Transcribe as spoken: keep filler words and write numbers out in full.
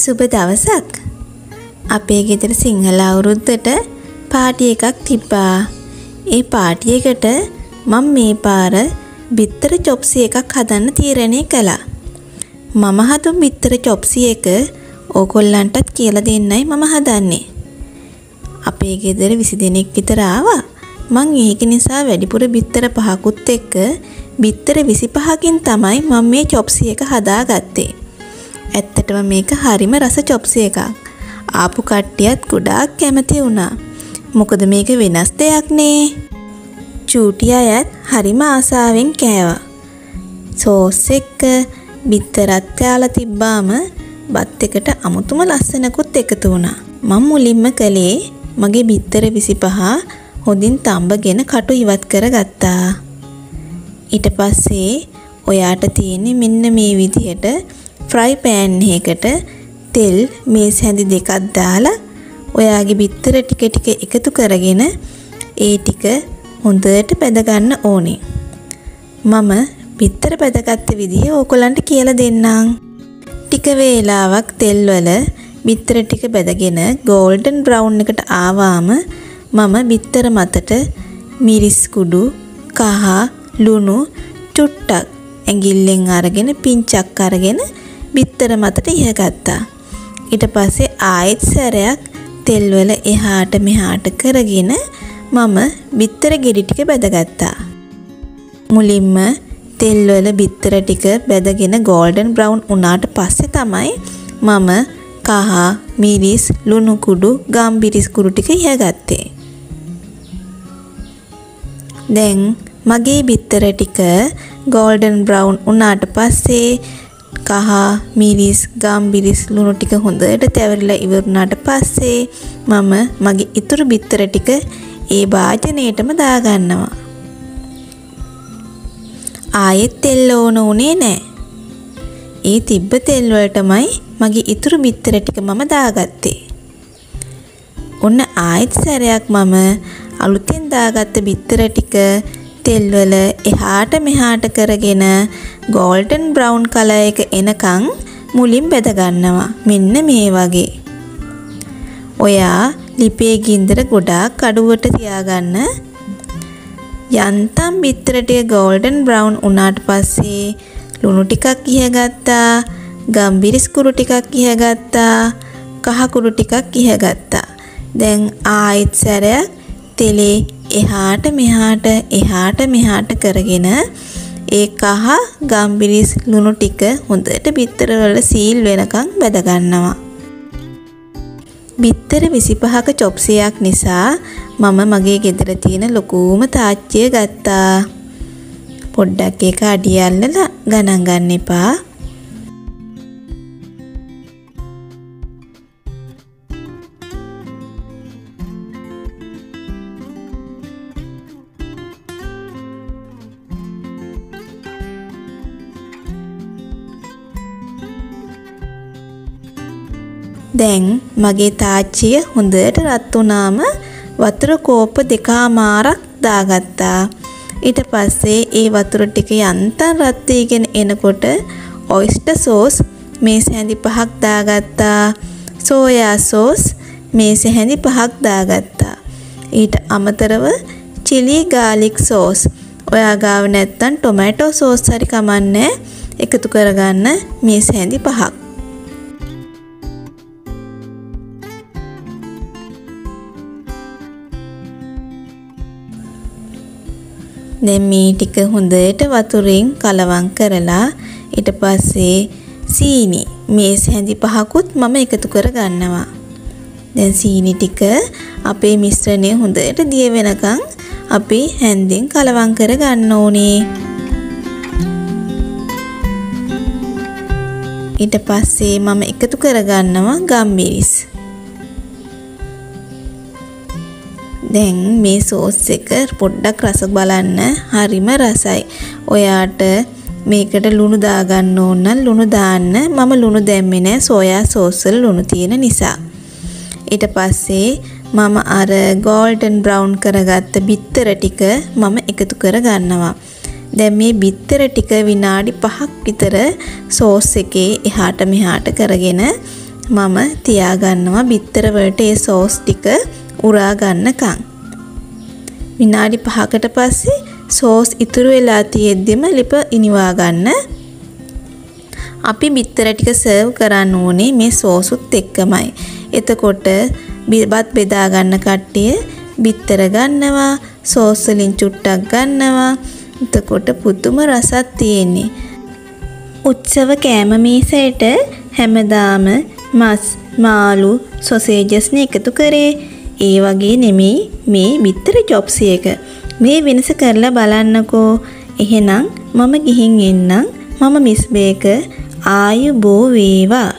සුබ දවසක්. අපේ ගෙදර සිංහල අවුරුද්දට පාටි එකක් තිබ්බා. ඒ පාටි එකට මම මේ පාර බිත්තර චොප්සි එකක් හදන්න තීරණය කළා. මම හදපු බිත්තර චොප්සි එක ඕගොල්ලන්ටත් කියලා දෙන්නයි මම හදන්නේ. අපේ ගෙදර විසි දෙනෙක් විතර ආවා. මං ඒක නිසා වැඩිපුර බිත්තර පහකුත් එක්ක බිත්තර විසි පහකින් තමයි මම මේ චොප්සි එක හදාගත්තේ. ඇත්තටම මේක හරිම රස චොප්සි එකක්. ආපු කට්ටියත් ගොඩාක් කැමති වුණා. මොකද මේක වෙනස් දෙයක් නේ. චූටි අයත් හරිම ආසාවෙන් කෑවා. සෝස් එක බිත්තරත් දාලා තිබ්බාම බත් එකට අමුතුම ලස්සනකුත් එකතු වුණා. මම මුලින්ම කළේ මගේ බිත්තර විසි පහ හොඳින් තඹගෙන කටු ඉවත් කරගත්තා. ඊට පස්සේ ඔයාට තියෙන්නේ මෙන්න මේ විදිහට ෆ්‍රයි පෑන් එකකට තෙල් මේ සැඳි දෙකක් දාලා ඔයාගේ බිත්තර ටික ටික එකතු කරගෙන ඒ ටික හොඳට පැද ගන්න ඕනේ. මම බිත්තර පැදගත්ත විදිහ ඕගොල්ලන්ට කියලා දෙන්නම්. ටික වේලාවක් තෙල් වල බිත්තර ටික බැදගෙන গোল্ডන් බ්‍රවුන් එකට ආවාම මම බිත්තර මතට මිරිස් කුඩු, කහ, ලුණු චුට්ටක් ඇඟිල්ලෙන් අරගෙන පිංචක් අරගෙන බිත්තර මතට ඉහගත්තා. ඊට පස්සේ ආයෙත් සැරයක් තෙල් වල එහාට මෙහාට කරගෙන මම බිත්තර ගෙඩි ටික බැදගත්තා. මුලින්ම තෙල් වල බිත්තර ටික බැදගෙන গোল্ডන් බ්‍රවුන් වුණාට පස්සේ තමයි මම කහ, මිරිස්, ලුණු කුඩු, ගම්බිරිස් කුඩු ටික ඉහගත්තේ. දැන් මගේ බිත්තර ටික গোল্ডන් බ්‍රවුන් වුණාට පස්සේ කහ, මිරිස්, ගම්බිරිස්, ලුණු ටික හොඳට තැවරිලා ඉවරුණාට පස්සේ මම මගේ ඉතුරු බිත්තර ටික ඒ භාජනයටම දාගන්නවා. ආයෙත් තෙල් ඕන උනේ නැහැ. ඒ තිබ්බ තෙල් වලටමයි මගේ ඉතුරු බිත්තර ටික මම දාගත්තේ. ඔන්න ආයෙත් සැරයක් මම අලුතෙන් දාගත්ත බිත්තර ටික තෙල් වල එහාට මෙහාට කරගෙන গোল্ডන් බ්‍රවුන් කලර් එක එනකන් මුලින් බෙද ගන්නවා. මෙන්න මේ වගේ. ඔයා ලිපේ ගින්දර ගොඩාක් අඩුවට තියාගන්න. යන්තම් බිත්තර ටික গোল্ডන් බ්‍රවුන් වුණාට පස්සේ ලුණු ටිකක් ඉහගත්තා, ගම්බිරිස් කුරු ටිකක් ඉහගත්තා, කහ කුරු ටිකක් ඉහගත්තා. දැන් ආයෙත් සැරයක් තෙලේ එහාට මෙහාට එහාට මෙහාට කරගෙන ඒ කහ, ගම්බිරිස්, ලුණු ටික හොඳට බිත්තර වල සීල් වෙනකන් බැද ගන්නවා. බිත්තර විසි පහක චොප්සියක් නිසා මම මගේ ගෙදර තියෙන ලොකුම තාච්චිය ගත්තා. පොඩ්ඩක් ඒක අඩිය අල්ලලා ගණන් ගන්න එපා. දැන් මගේ තාච්චිය හොඳට රත් වුණාම වතුර කෝප දෙකමාරක් දාගත්තා. ඊට පස්සේ ඒ වතුර ටික යන්තම් රත් වීගෙන එනකොට ඔයිස්ටර් සෝස් මේ සැඳි පහක් දාගත්තා. සෝයා සෝස් මේ සැඳි පහක් දාගත්තා. ඊට අමතරව chili garlic sauce. ඔයා ගාව නැත්තම් ටොමැටෝ සෝස් හරි කමන්නේ එකතු කරගන්න මේ සැඳි පහක්. දැන් මේ ටික හොඳට වතුරෙන් කලවම් කරලා ඊට පස්සේ සීනි මේ සැඳි පහකුත් මම එකතු කර ගන්නවා. දැන් සීනි ටික අපේ මිශ්‍රණය හොඳට දිය වෙනකන් අපි හැන්දෙන් කලවම් කර ගන්න ඕනේ. ඊට පස්සේ මම එකතු කර ගන්නවා ගම්බිරිස්. දැන් මේ සෝස් එක පොඩ්ඩක් රස බලන්න හරිම රසයි. ඔයාට මේකට ලුණු දාගන්න ඕන නම් ලුණු දාන්න. මම ලුණු දැම්මේ නැහැ සෝයා සෝස් වල ලුණු තියෙන නිසා. ඊට පස්සේ මම අර গোল্ডන් බ්‍රවුන් කරගත්ත බිත්තර ටික මම එකතු කරගන්නවා. දැන් මේ බිත්තර ටික විනාඩි පහක් විතර සෝස් එකේ එහාට මෙහාට කරගෙන මම තියාගන්නවා බිත්තර වලට ඒ සෝස් ටික උරා ගන්නකම්. විනාඩි පහකට පස්සේ සෝස් ඉතුරු වෙලා තියෙද්දිම ලිප ඉනිවා ගන්න. අපි බිත්තර ටික සර්ව් කරන්න ඕනේ මේ සෝසුත් එක්කමයි. එතකොට බත් බෙදා ගන්න කට්ටිය බිත්තර ගන්නවා, සෝස් වලින් චුට්ටක් ගන්නවා. එතකොට පුදුම රසක් තියෙන්නේ. උත්සව කෑම මේසයට හැමදාම මස්, මාළු, සොසේජස් නේ එකතු කරේ. ඒ වගේ නෙමෙයි මේ බිත්තර chops එක. මේ වෙනස කරලා බලන්නකෝ. එහෙනම් මම ගිහින් එන්නම්. මම මිස් බේකර්. ආයුබෝ වේවා.